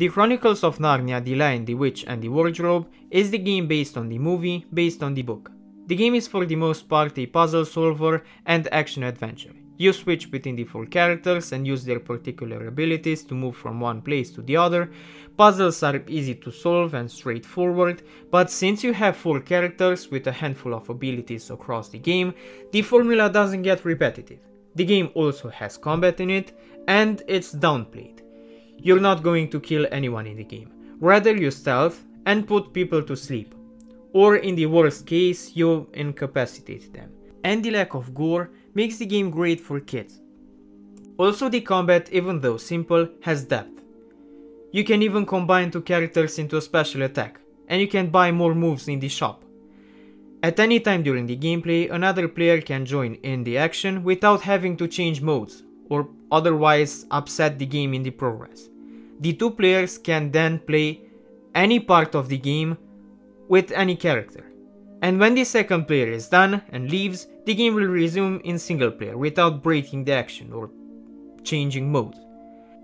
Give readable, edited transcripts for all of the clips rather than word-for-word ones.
The Chronicles of Narnia: The Lion, the Witch and the Wardrobe is the game based on the movie, based on the book. The game is for the most part a puzzle solver and action adventure. You switch between the four characters and use their particular abilities to move from one place to the other. Puzzles are easy to solve and straightforward, but since you have four characters with a handful of abilities across the game, the formula doesn't get repetitive. The game also has combat in it, and it's downplayed. You're not going to kill anyone in the game, rather you stealth and put people to sleep, or in the worst case you incapacitate them. And the lack of gore makes the game great for kids. Also, the combat, even though simple, has depth. You can even combine two characters into a special attack, and you can buy more moves in the shop. At any time during the gameplay, another player can join in the action without having to change modes, or otherwise upset the game in the progress. The two players can then play any part of the game with any character. And when the second player is done and leaves, the game will resume in single player without breaking the action or changing mode.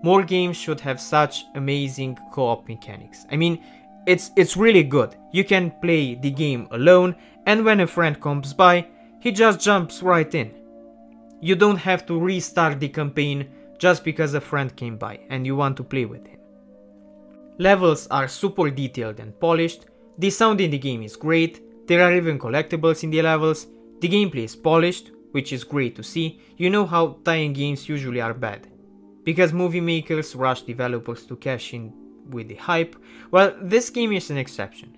More games should have such amazing co-op mechanics. I mean, it's really good. You can play the game alone, and when a friend comes by, he just jumps right in. You don't have to restart the campaign just because a friend came by and you want to play with him. Levels are super detailed and polished, the sound in the game is great. There are even collectibles in the levels, the gameplay is polished, which is great to see. You know how tie-in games usually are bad, because movie makers rush developers to cash in with the hype. Well, this game is an exception.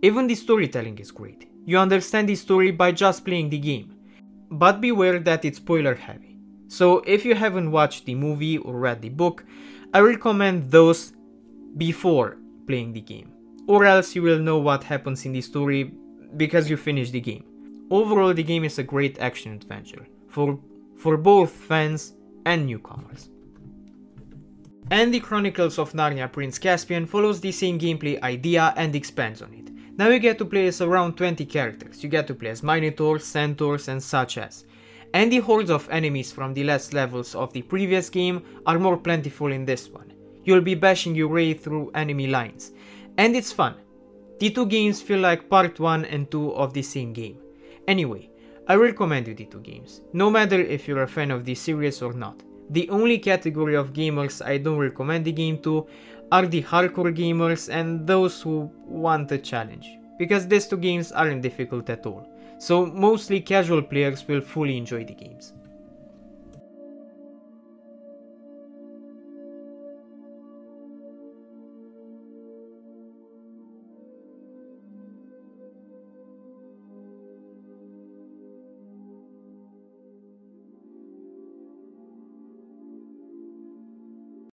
Even the storytelling is great. You understand the story by just playing the game, but beware that it's spoiler heavy. So if you haven't watched the movie or read the book, I recommend those before playing the game. Or else you will know what happens in the story because you finish the game. Overall, the game is a great action adventure for both fans and newcomers. And The Chronicles of Narnia Prince Caspian follows the same gameplay idea and expands on it. Now you get to play as around 20 characters. You get to play as minotaurs, centaurs and such as. And the hordes of enemies from the last levels of the previous game are more plentiful in this one. You'll be bashing your way through enemy lines. And it's fun. The two games feel like part 1 and 2 of the same game. Anyway, I recommend you the two games, no matter if you're a fan of the series or not. The only category of gamers I don't recommend the game to are the hardcore gamers and those who want a challenge, because these two games aren't difficult at all, so mostly casual players will fully enjoy the games.